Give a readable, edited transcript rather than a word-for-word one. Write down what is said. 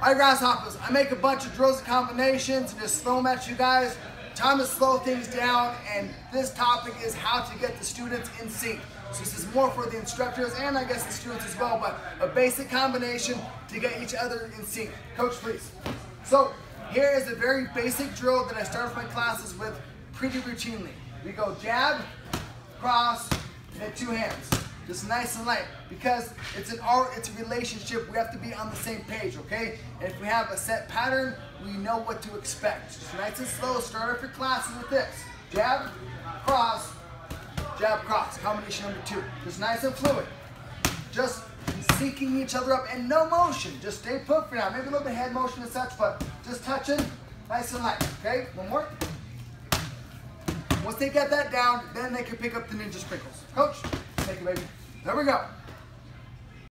All right, Grasshoppers, I make a bunch of drills and combinations and just throw them at you guys. Time to slow things down, and this topic is how to get the students in sync. So this is more for the instructors and I guess the students as well, but a basic combination to get each other in sync. Coach, please. So here is a very basic drill that I start my classes with pretty routinely. We go jab, cross, and then two hands. Just nice and light, because it's a relationship. We have to be on the same page, okay? And if we have a set pattern, we know what to expect. Just nice and slow, start off your classes with this. Jab, cross, combination number two. Just nice and fluid. Just syncing each other up and no motion. Just stay put for now. Maybe a little bit of head motion and such, but just touching, nice and light, okay? One more. Once they get that down, then they can pick up the ninja sprinkles. Coach, take it, baby. There we go.